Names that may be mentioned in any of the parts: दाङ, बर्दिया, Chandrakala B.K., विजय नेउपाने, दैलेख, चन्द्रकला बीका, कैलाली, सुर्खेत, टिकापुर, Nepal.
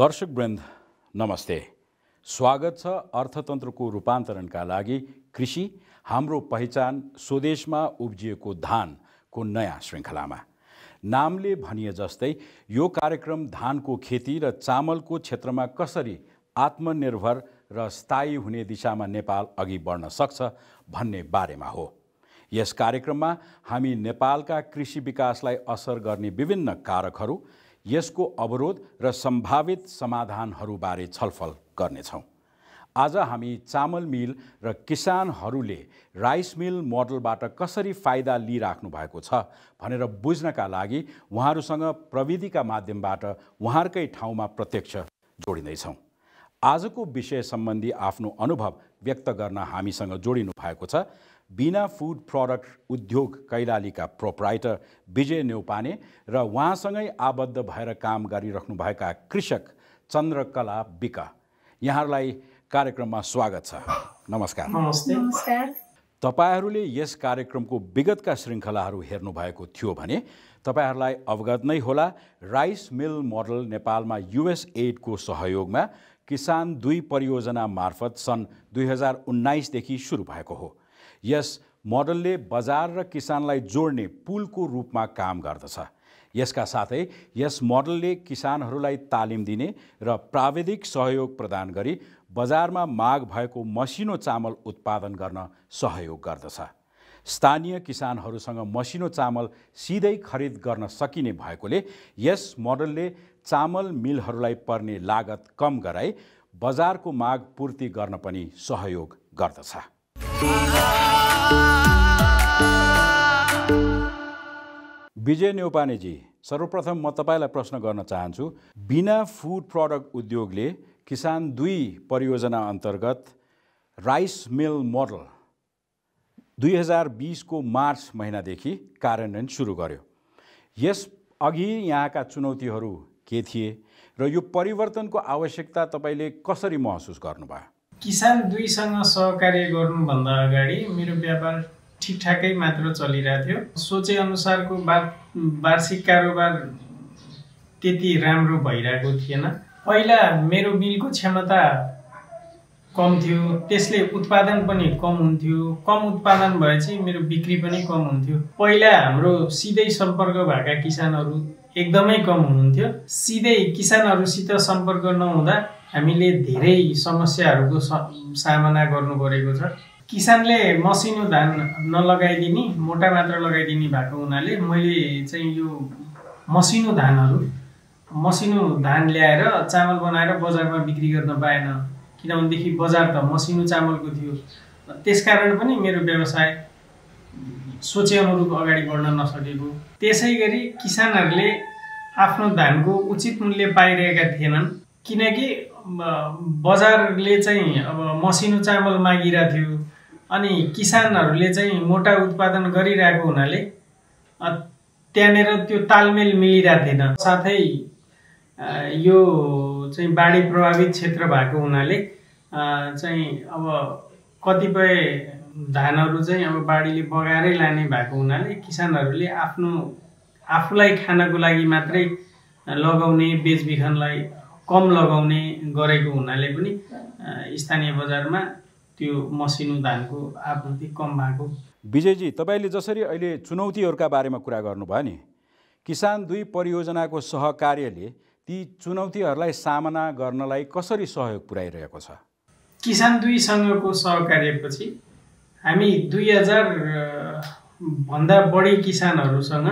दर्शकवृन्द नमस्ते, स्वागत छ अर्थतन्त्रको रूपान्तरणका लागि कृषि हाम्रो पहिचान स्वदेशमा उब्जिएको धानको नयाँ श्रृङ्खलामा। नामले भनिए जस्तै यो कार्यक्रम धानको खेती र चामलको क्षेत्रमा कसरी आत्मनिर्भर र स्थायी हुने दिशामा नेपाल अघि बढ्न सक्छ भन्ने बारेमा हो। यस कार्यक्रममा हामी नेपालका कृषि विकासलाई असर गर्ने विभिन्न कारकहरू, यसको अवरोध र सम्भावित समाधानहरूबारे छलफल गर्नेछौँ। आज हामी चामल मिल र किसानहरूले राइस मिल मोडलबाट कसरी फाइदा लिइराख्नु भएको छ भनेर बुझ्नका लागि उहाँहरूसँग प्रविधिका माध्यमबाट उहाँहरूकै ठाउँमा प्रत्यक्ष जोडिँदैछौँ। आजको विषय सम्बन्धी आफ्नो अनुभव व्यक्त गर्न हामीसँग जोडिनु भएको छ बिना फूड प्रोडक्ट उद्योग कैलालीका प्रोप्राइटर विजय नेउपाने र उहाँसँगै आबद्ध भएर काम गरिराख्नुभएका कृषक चन्द्रकला बीका। यहाँहरूलाई कार्यक्रममा स्वागत छ। नमस्कार। नमस्कार। तपाईहरूले यस कार्यक्रमको विगतका श्रृङ्खलाहरू हेर्नुभएको थियो भने तपाईहरूलाई अवगत नै होला, राइस मिल मोडल नेपालमा युएस एडको सहयोगमा किसान 2 परियोजना मार्फत सन् 2019 देखि सुरु भएको हो। यस मोडलले बजार र किसानलाई जोड्ने पुलको रूपमा काम गर्दछ। यसका साथै यस मोडलले किसानहरूलाई तालिम दिने र प्राविधिक सहयोग प्रदान गरी बजारमा माग भएको मसिनो चामल उत्पादन गर्न सहयोग गर्दछ। स्थानीय किसानहरूसँग मसिनो चामल सिधै खरिद गर्न सकिने भएकोले यस मोडलले चामल मिलहरूलाई पर्ने लागत कम गराई बजारको माग पूर्ति गर्न पनि सहयोग गर्दछ। विजय नेउपाने जी, सर्वप्रथम म तपाईलाई प्रश्न गर्न चाहन्छु, बिना फूड प्रोडक्ट उद्योगले किसान 2 परियोजना अन्तर्गत राइस मिल मोडल 2020 को मार्च महिनादेखि कार्यान्वयन सुरु गर्यो। यस अघि यहाँका चुनौतीहरू के थिए र यो परिवर्तनको आवश्यकता तपाईले कसरी महसुस गर्नुभयो? किसान 2सँग सहकार्य गर्नुभन्दा अगाडि मेरो व्यापार ठिकठाकै मात्र चलिरहेको थियो। सोचे अनुसारको वार्षिक कारोबार त्यति राम्रो भइरहेको थिएन। पहिला मेरो मिलको क्षमता कम थियो, त्यसले उत्पादन पनि कम हुन्थ्यो। कम उत्पादन भएपछि मेरो बिक्री पनि कम हुन्थ्यो। पहिला हाम्रो सिधै सम्पर्क भएका किसानहरू एकदमै कम हुनुहुन्थ्यो। सिधै किसानहरूसित सम्पर्क नहुँदा हामीले धेरै समस्याहरूको सामना गर्नु परेको छ। किसानले मसिनो धान नलगाइदिने, मोटा मात्रा लगाइदिने भएको हुनाले मैले चाहिँ यो मसिनो धान ल्याएर चामल बनाएर बजारमा बिक्री गर्न पाएन। किनभनेदेखि बजार त मसिनो चामलको थियो। त्यसकारण पनि मेरो व्यवसाय सोचे अनुरूप अगाडि बढ्न नसकेको। त्यसै गरी किसानहरूले आफ्नो धानको उचित मूल्य पाइरहेका थिएनन्, किनकि बजारले चाहिँ अब मसिनो चामल मागिरहेको थियो। अनि किसानहरूले चाहिँ मोटा उत्पादन गरिरहेको हुनाले त्यहाँनिर त्यो तालमेल मिलिरहेको थिएन। साथै यो चाहिँ बाढी प्रभावित क्षेत्र भएको हुनाले चाहिँ अब कतिपय धानहरू चाहिँ अब बाढीले बगाएरै लाने भएको हुनाले किसानहरूले आफूलाई खानको लागि मात्रै लगाउने, बेचबिखनलाई कम लगाउने गरेको हुनाले पनि स्थानीय बजारमा त्यो मसिनो धानको आपूर्ति कम भएको। विजयजी, तपाईँले जसरी अहिले चुनौतीहरूका बारेमा कुरा गर्नुभयो नि, किसान 2 परियोजनाको सहकार्यले ती चुनौतीहरूलाई सामना गर्नलाई कसरी सहयोग पुर्याइरहेको छ? किसान 2सँगको सहकार्यपछि हामी 2000 भन्दा बढी किसानहरूसँग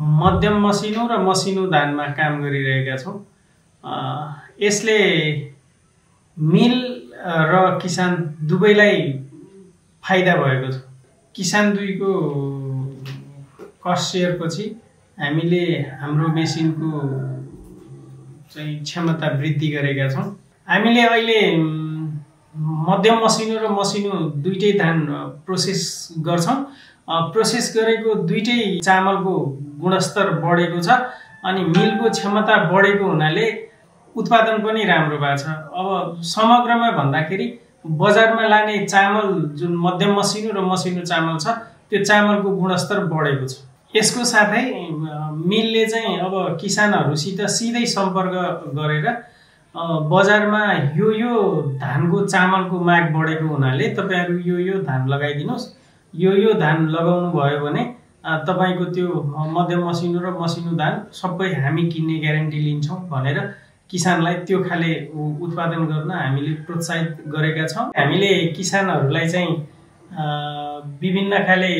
मध्यम मसिनो र मसिनो धानमा काम गरिरहेका छौँ। यसले मिल र किसान दुवैलाई फाइदा भएको छ। किसान 2को कस्ट सेयरपछि हामीले हाम्रो मेसिनको चाहिँ क्षमता वृद्धि गरेका छौँ। हामीले अहिले मध्यम मसिनो र मसिनो दुईटै धान प्रोसेस गर्छौँ। प्रोसेस गरेको दुईटै चामलको गुणस्तर बढेको छ अनि मिलको क्षमता बढेको हुनाले उत्पादन पनि राम्रो भएको छ। अब समग्रमा भन्दाखेरि बजारमा लाने चामल जुन मध्यम मसिनो र मसिनो चामल छ त्यो चामलको गुणस्तर बढेको छ। यसको साथै मिलले चाहिँ अब किसानहरूसित सिधै सम्पर्क गरेर बजार में यो धान को चामल को माग बढ़ेको हुनाले तपाईहरु यो धान लगाइदिनुस्, यो धान लगाउनु भयो भने तपाईको त्यो मध्यम मसिनो र मसिनो धान सबै हामी किन्ने ग्यारेन्टी लिन्छौं भनेर किसानलाई त्यो खाले उत्पादन गर्न हामीले प्रोत्साहित गरेका छौं। हामीले किसानहरुलाई चाहिँ विभिन्न खाले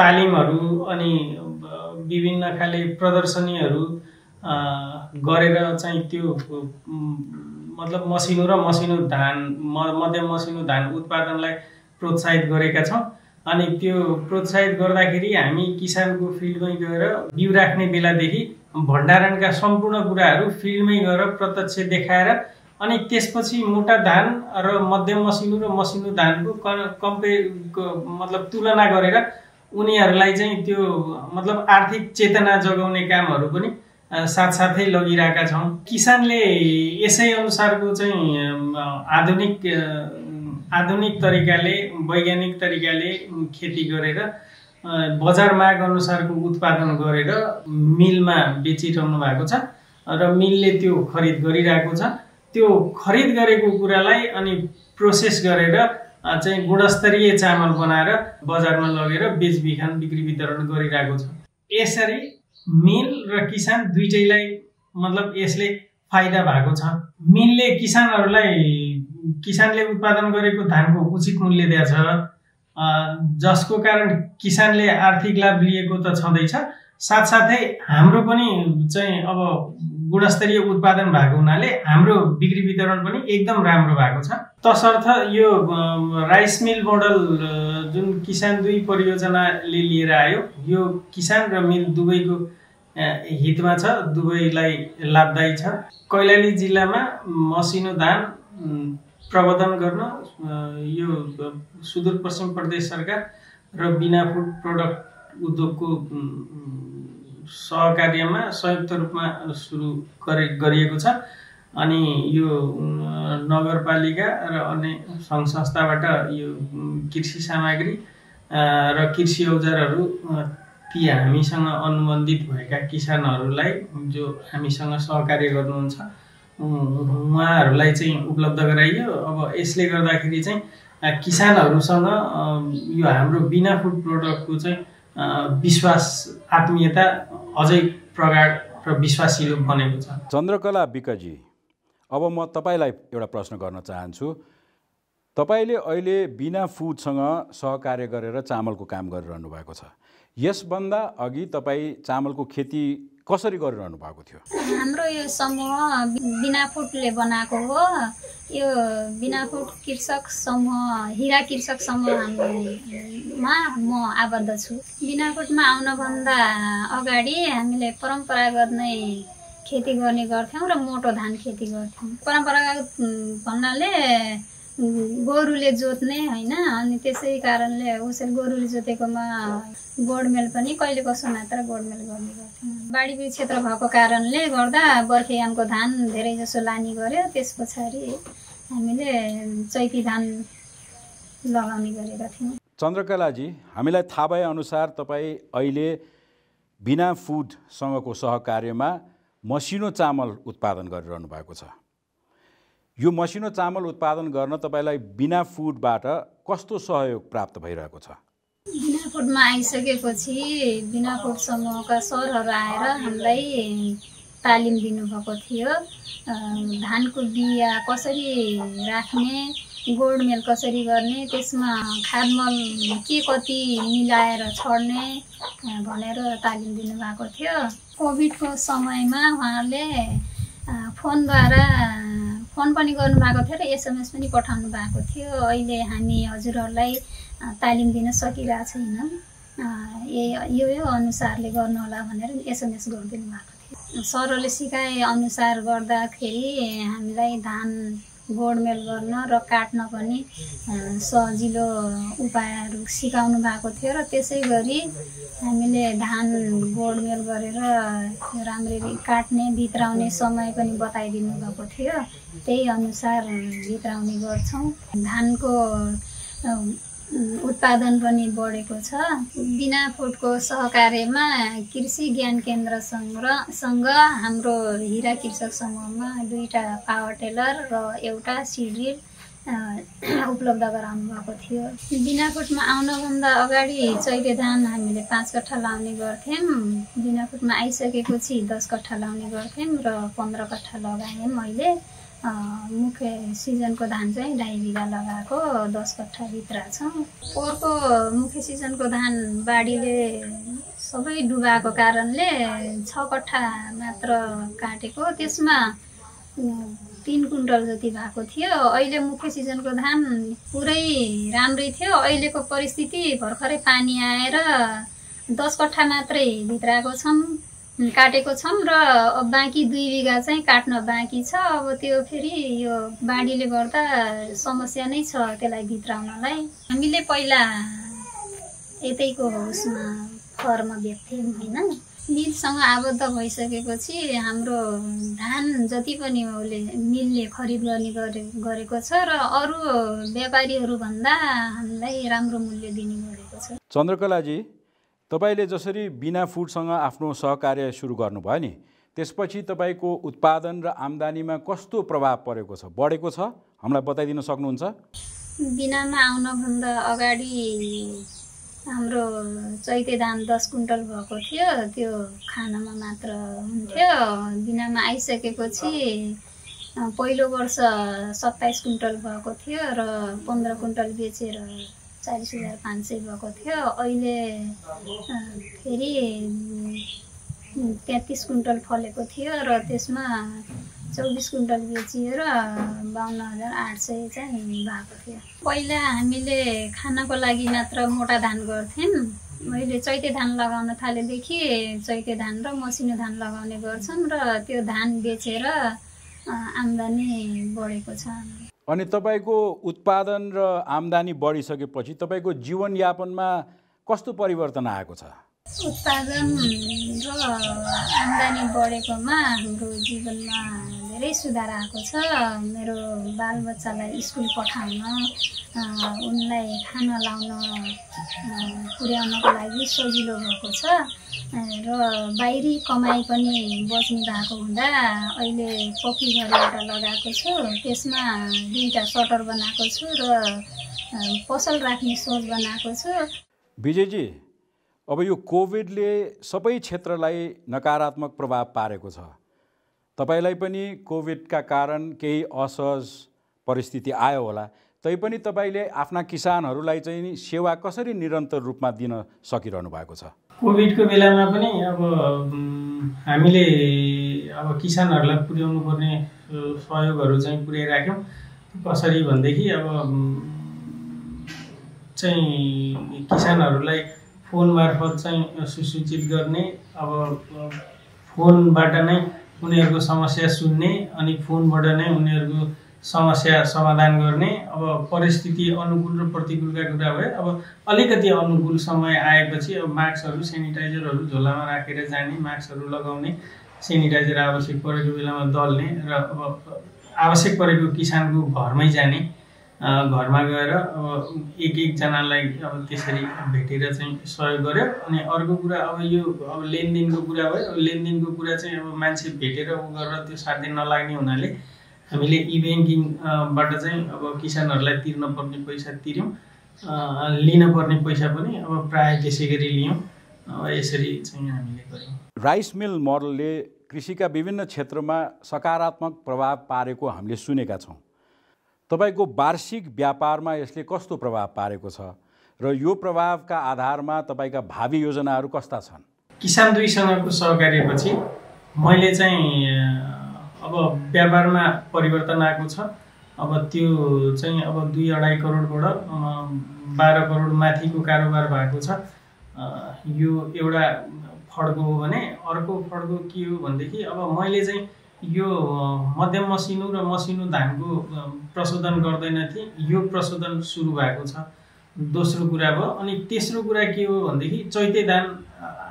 तालिमहरु अनि विभिन्न खाले प्रदर्शनीहरु गरेर चाहिँ त्यो मतलब मसिनो र मसिनो धान मध्यम मसिनो धान उत्पादनलाई प्रोत्साहित गरेका छौं। अनि त्यो प्रोत्साहित गर्दाखेरि हामी किसानको फिल्डमै गएर बिउ राख्ने बेलादेखि भण्डारणका सम्पूर्ण कुराहरू फिल्डमै गएर प्रत्यक्ष देखाएर अनि त्यसपछि मोटा धान र मध्यम मसिनो र मसिनो धानको कम्पेयर मतलब तुलना गरेर उनीहरूलाई चाहिँ त्यो मतलब आर्थिक चेतना जगाउने कामहरू पनि साथसाथै लगिरहेका छौं। किसानले यसै अनुसारको चाहिँ आधुनिक तरिकाले वैज्ञानिक तरिकाले खेती गरेर बजार माग अनुसारको उत्पादन गरेर मिलमा बेचिरहनु भएको छ र मिलले त्यो खरिद गरिरहेको छ। त्यो खरिद गरेको कुरालाई अनि प्रोसेस गरेर चाहिँ गुणस्तरीय चामल बनाएर बजारमा लगेर बेचबिखन बिक्री वितरण गरिरहेको छ। यसरी मिल र किसान दुईटैलाई मतलब यसले फाइदा भएको छ। मिलले किसानले उत्पादन गरेको धानको उचित मूल्य दिन्छ, जसको कारण किसानले आर्थिक लाभ लिएको त छँदैछ, साथसाथै हाम्रो पनि चाहिँ अब गुणस्तरीय उत्पादन भएको हुनाले हाम्रो बिक्री वितरण पनि एकदम राम्रो भएको छ। तसर्थ यो राइस मिल मोडल जुन किसान दुई परियोजनाले लिएर आयो, यो किसान र मिल दुवैको हितमा छ, दुवैलाई लाभदायी छ। कैलाली जिल्लामा मसिनो धान प्रबन्धन गर्न यो सुदूरपश्चिम प्रदेश सरकार र बिना फुड प्रोडक्ट उद्योगको सहकार्यमा संयुक्त रूपमा सुरु गरिएको छ। अनि यो नगरपालिका र अन्य सङ्घ संस्थाबाट यो कृषि सामग्री र कृषि औजारहरू ती हामीसँग अनुबन्धित भएका किसानहरूलाई जो हामीसँग सहकार्य गर्नुहुन्छ उहाँहरूलाई चाहिँ उपलब्ध गराइयो। अब यसले गर्दाखेरि चाहिँ किसानहरूसँग यो हाम्रो बिना फुड प्रोडक्टको चाहिँ विश्वास आत्मीयता अझै प्रगाढ र विश्वासिलो बनेको छ। चन्द्रकला बीकाजी, अब म तपाईलाई एउटा प्रश्न गर्न चाहन्छु। तपाईले अहिले बिना फुडसँग सहकार्य गरेर चामलको काम गरिरहनु भएको छ, यसभन्दा अघि तपाईँ चामलको खेती कसरी गरिरहनु भएको थियो? हाम्रो यो समूह बिना फुडले बनाएको हो। यो बिना फुड कृषक समूह हिरा कृषक समूहमा म आबद्ध छु। बिना फुडमा आउनभन्दा अगाडि हामीले परम्परागत नै खेती गर्ने गर्थ्यौँ र मोटो धान खेती गर्थ्यौँ। परम्परागत भन्नाले गोरुले जोत्ने होइन, अनि त्यसै कारणले उसले गोरुले जोतेकोमा गोडमेल पनि कहिले कसो मात्र गोडमेल गर्ने गर्थ्यौँ। बाढी पीडित क्षेत्र भएको कारणले गर्दा बर्खेयामको धान धेरै जसो लानी गर्यो, त्यस पछाडि हामीले चैती धान लगाउने गरेका थियौँ। चन्द्रकलाजी, हामीलाई थाहा भएअनुसार तपाईँ अहिले बिना फुडसँगको सहकार्यमा मसिनो चामल उत्पादन गरिरहनु भएको छ। यो मसिनो चामल उत्पादन गर्न तपाईलाई बिना फुडबाट कस्तो सहयोग प्राप्त भइरहेको छ? बिना फुडमा आइसकेपछि बिना फुड समूहका सरहरू आएर हामीलाई तालिम दिनुभएको थियो। धानको बिया कसरी राख्ने, गोडमेल कसरी गर्ने, त्यसमा खादमल के कति मिलाएर छर्ने भनेर तालिम दिनुभएको थियो। कोभिडको समयमा उहाँले फोन पनि गर्नुभएको थियो र एसएमएस पनि पठाउनु भएको थियो। अहिले हामी हजुरहरूलाई तालिम दिन सकिरहेको छैनौँ, यो अनुसारले गर्नुहोला भनेर एसएमएस गरिदिनु भएको थियो। सरहरूले सिकाए अनुसार गर्दाखेरि हामीलाई धान गोडमेल गर्न र काट्न पनि सजिलो उपायहरू सिकाउनु भएको थियो र त्यसै गरी हामीले धान गोडमेल गरेर राम्ररी काट्ने भित्राउने समय पनि बताइदिनु भएको थियो। त्यही अनुसार भित्राउने गर्छौँ। धानको उत्पादन पनि बढेको छ। बिना फोटको सहकार्यमा कृषि ज्ञान केन्द्र सँग हाम्रो हिरा कृषक समूहमा दुईटा पावर टेलर र एउटा सिडिल उपलब्ध गराउनु भएको थियो। बिनाकोटमा आउनभन्दा अगाडि चैते धान हामीले 5 कट्ठा लाउने गर्थ्यौं। बिनाकोटमा आइसकेपछि 10 कट्ठा लाउने गर्थ्यौं र 15 कट्ठा लगाएँ। मैले मुख्य सीजनको धान चाहिँ 2.5 बिघा लगाएको 10 कट्ठा भित्र छ। पोहोरको मुख्य सीजनको धान बाढीले सबै डुबाएको कारणले 6 कट्ठा मात्र काटेको, त्यसमा 3 क्विन्टल जति भएको थियो। अहिले मुख्य सिजनको धान पुरै राम्रै थियो। अहिलेको परिस्थिति भर्खरै पानी आएर 10 कट्ठा मात्रै भित्राएको छौं, काटेको छौं र बाँकी 2 बिघा चाहिँ काट्न बाँकी छ। अब त्यो फेरि यो बाढीले गर्दा समस्या नै छ त्यसलाई भित्राउनलाई। हामीले पहिला यतैको उसमा फर्म बेच्थ्यौं हैन। मिलसँग आबद्ध भइसकेपछि हाम्रो धान जति पनि उले मिलले खरिद गर्ने गरेको छ र अरू व्यापारीहरू भन्दा हामीलाई राम्रो मूल्य दिने गरेको छ। चन्द्रकला जी, तपाईले जसरी बिना फुडसँग आफ्नो सहकार्य सुरु गर्नुभयो नि, त्यसपछि तपाईको उत्पादन र आम्दानीमा कस्तो प्रभाव परेको छ, बढेको छ, हामीलाई बताइदिन सक्नुहुन्छ? बिनामा आउनभन्दा अगाडि हाम्रो चैते धान 10 क्विन्टल भएको थियो, त्यो खानामा मात्र हुन्थ्यो। बिनामा आइसकेपछि पहिलो वर्ष 27 क्विन्टल भएको थियो र 15 क्विन्टल बेचेर 40,500 भएको थियो। अहिले फेरि 33 क्विन्टल फलेको थियो र त्यसमा 24 क्विन्टल बेचिएर 52,800 चाहिँ भएको थियो। पहिला हामीले खानको लागि मात्र मोटा धान गर्थ्यौं। मैले चैते धान लगाउन थालेदेखि चैते धान र मसिनो धान लगाउने गर्छौं र त्यो धान बेचेर आम्दानी बढेको छ। अनि तपाईको उत्पादन र आम्दानी बढिसकेपछि तपाईको जीवनयापनमा कस्तो परिवर्तन आएको छ? उत्पादन र आम्दानी बढेकोमा हाम्रो जीवनमा धेरै सुधार आएको छ। मेरो बालबच्चालाई स्कुल पठाउन, उनलाई खाना लाउन पुर्याउनको लागि सजिलो भएको छ र बाहिरी कमाई पनि बच्नु भएको हुँदा अहिले पक्की घर एउटा लगाएको छु। त्यसमा 2टा सटर बनाएको छु र पसल राख्ने सोच बनाएको छु। विजयजी, अब यो कोभिडले सबै क्षेत्रलाई नकारात्मक प्रभाव पारेको छ। तपाईलाई पनि कोभिडका कारण केही असहज परिस्थिति आयो होला, तैपनि तपाईले आफ्ना किसानहरूलाई चाहिँ सेवा कसरी निरन्तर रूपमा दिन सकिरहनु भएको छ? कोभिडको बेलामा पनि अब हामीले अब किसानहरूलाई पुर्याउनु पर्ने सहयोगहरू चाहिँ पुर्याइराख्यौँ। कसरी भन्दाखेरि अब चाहिँ किसानहरूलाई फोन मार्फत चाहिँ सुसूचित गर्ने, अब फोनबाट नै उनीहरूको समस्या सुन्ने अनि फोनबाट नै उनीहरूको समस्या समाधान गर्ने। अब परिस्थिति अनुकूल र प्रतिकूलका कुरा भयो। अब अलिकति अनुकूल समय आएपछि अब मास्कहरू, सेनिटाइजरहरू झोलामा राखेर जाने, मास्कहरू लगाउने, सेनिटाइजर आवश्यक परेको बेलामा दल्ने र अब आवश्यक परेको किसानको घरमै जाने, घरमा गएर अब एकजनालाई अब त्यसरी भेटेर चाहिँ सहयोग गर्यो। अनि अर्को कुरा अब यो अब लेनदेनको कुरा भयो। लेनदेनको कुरा चाहिँ अब मान्छे भेटेर उ गरेर त्यो साध्य नलाग्ने हुनाले हामीले ई-ब्याङ्किङबाट चाहिँ अब किसानहरूलाई तिर्न पर्ने पैसा तिर्यौँ, लिन पर्ने पैसा पनि अब प्रायः त्यसै गरी लियौँ। यसरी चाहिँ हामीले गऱ्यौँ। राइस मिल मोडलले कृषिका विभिन्न क्षेत्रमा सकारात्मक प्रभाव पारेको हामीले सुनेका छौँ। तपाईको वार्षिक व्यापारमा यसले कस्तो प्रभाव पारेको छ र यो प्रभावका आधारमा तपाईका भावी योजनाहरू कस्ता छन्? किसान दुईसँगको सहकार्यपछि मैले चाहिँ अब व्यापारमा परिवर्तन आएको छ। अब त्यो चाहिँ अब 2.5 करोडबाट 12 करोड माथिको कारोबार भएको छ। यो एउटा फड्को हो भने अर्को फड्को के हो भनेदेखि अब मैले चाहिँ यो मध्यम मसिनो र मसिनो धानको प्रशोधन गर्दैनथे, यो प्रशोधन सुरु भएको छ। दोस्रो कुरा भयो। अनि तेस्रो कुरा के हो भनेदेखि चैते धान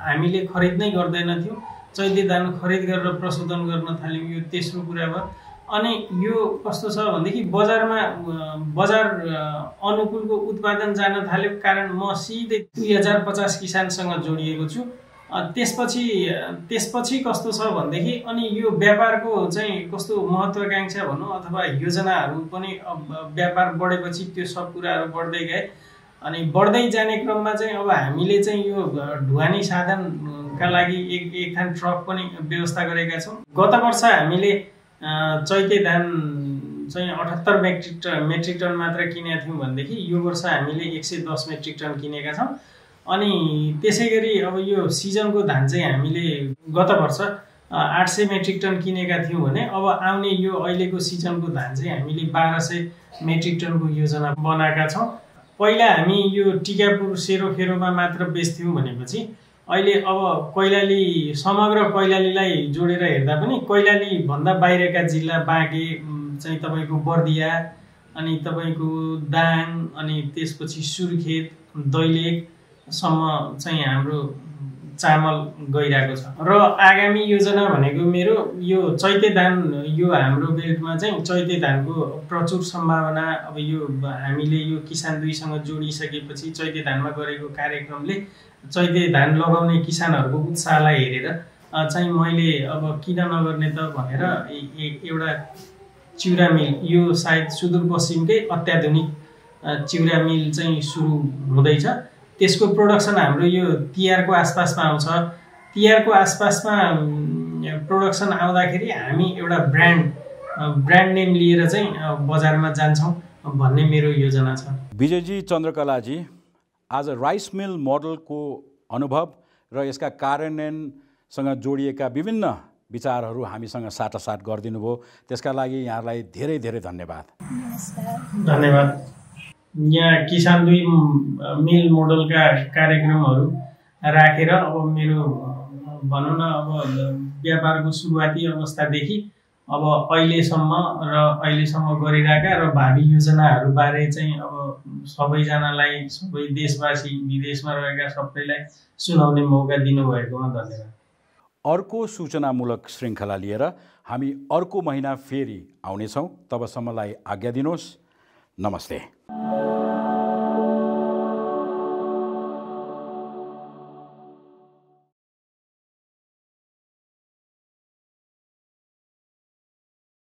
हामीले खरिद नै गर्दैनथ्यौँ, चैते धान खरिद गरेर प्रशोधन गर्न थाल्यौँ, यो तेस्रो कुरा भयो। अनि यो कस्तो छ भन्देखि बजारमा बजार अनुकूलको उत्पादन जान थालेको कारण म सिधै 2050 किसानसँग जोडिएको छु। त्यसपछि कस्तो छ भन्देखि अनि यो व्यापारको चाहिँ कस्तो महत्त्वाकांक्षा भनौं अथवा योजनाहरू पनि व्यापार बढेपछि त्यो सब कुराहरू बढ्दै गए अनि बढ्दै जाने क्रममा चाहिँ अब हामीले चाहिँ यो ढुवानी साधनका लागि एक थान ट्रक पनि व्यवस्था गरेका छौं। गत वर्ष हामीले चैते धान चाहिँ 78 मेट्रिक टन मात्र किनेका थियौं भन्देखि यो वर्ष हामीले 110 मेट्रिक टन किनेका छौं। अनि त्यसैगरी अब यो सिजनको धान चाहिँ हामीले गत वर्ष 800 मेट्रिक टन किनेका थियौं भने अब आउने यो अहिलेको सिजनको धान चाहिँ हामीले 1200 मेट्रिक टनको योजना बनाएका छौं। पहिला हामी यो टिकापुर सेरोफेरोमा मात्र बेच्थ्यौं भनेपछि अहिले अब कैलाली समग्र कैलालीलाई जोडेर हेर्दा पनि कैलाली भन्दा बाहिरका जिल्ला बाँके चाहिँ तपाईको बर्दिया अनि तपाईको दाङ अनि त्यसपछि सुर्खेत दैलेखसम्म चाहिँ हाम्रो चामल गइरहेको छ। र आगामी योजना भनेको मेरो यो चैते धान यो हाम्रो बेल्टमा चाहिँ चैते धानको प्रचुर सम्भावना अब यो हामीले यो किसान दुईसँग जोडिसकेपछि चैते धानमा गरेको कार्यक्रमले चैते धान लगाउने किसानहरुको उत्साहलाई हेरेर चाहिँ मैले अब किन नगर्ने त भनेर एउटा चिउरा मिल यो सायद सुदूरपश्चिमकै अत्याधुनिक चिउरा मिल चाहिँ सुरु हुँदैछ। त्यसको प्रोडक्सन हाम्रो यो तिहारको आसपासमा आउँछ। तिहारको आसपासमा प्रोडक्सन आउँदाखेरि हामी एउटा ब्रान्ड नेम लिएर चाहिँ बजारमा जान्छौं भन्ने मेरो योजना छ। विजयजी, चन्द्रकलाजी, आज राइस मिल मोडल को अनुभव र यसका कार्यान्वयनसँग जोडिएका विभिन्न विचारहरू हामीसँग साटासाट गरिदिनु भयो, त्यसका लागि यहाँलाई धेरै धेरै धन्यवाद। धन्यवाद। यहाँ किसान दुई मिल मोडलका कार्यक्रमहरू राखेर अब मेरो भनौँ न अब व्यापारको सुरुवाती अवस्थादेखि अब अहिलेसम्म र अहिलेसम्म गरिरहेका र भावी योजनाहरूबारे चाहिँ अब सबैजनालाई सबै देशवासी विदेशमा रहेका सबैलाई सुनाउने मौका दिनुभएकोमा धन्यवाद। अर्को सूचनामूलक श्रृङ्खला लिएर हामी अर्को महिना फेरि आउनेछौँ। तबसम्मलाई आज्ञा दिनुहोस्। नमस्ते।